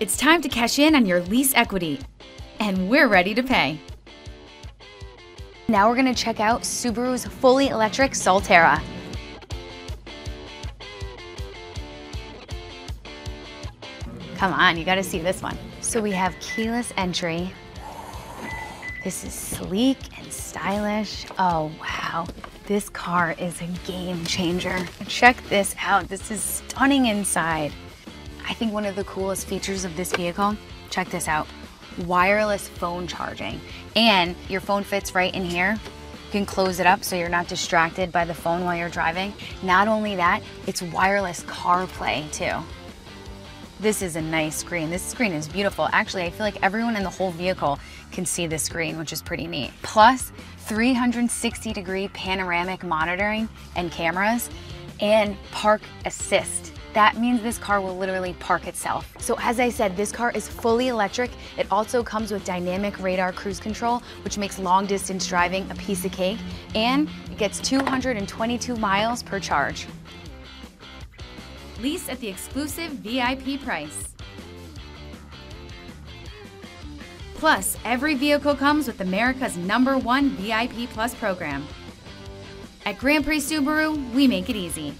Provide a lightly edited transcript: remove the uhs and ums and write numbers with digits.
It's time to cash in on your lease equity, and we're ready to pay. Now we're going to check out Subaru's fully electric Solterra. Come on, you got to see this one. So we have keyless entry. This is sleek and stylish. Oh, wow. This car is a game changer. Check this out. This is stunning inside. I think one of the coolest features of this vehicle, check this out, wireless phone charging. And your phone fits right in here. You can close it up so you're not distracted by the phone while you're driving. Not only that, it's wireless CarPlay too. This is a nice screen. This screen is beautiful. Actually, I feel like everyone in the whole vehicle can see the screen, which is pretty neat. Plus, 360-degree panoramic monitoring and cameras and park assist. That means this car will literally park itself. So as I said, this car is fully electric. It also comes with dynamic radar cruise control, which makes long distance driving a piece of cake, and it gets 222 miles per charge. Lease at the exclusive VIP price. Plus, every vehicle comes with America's #1 VIP Plus program. At Grand Prix Subaru, we make it easy.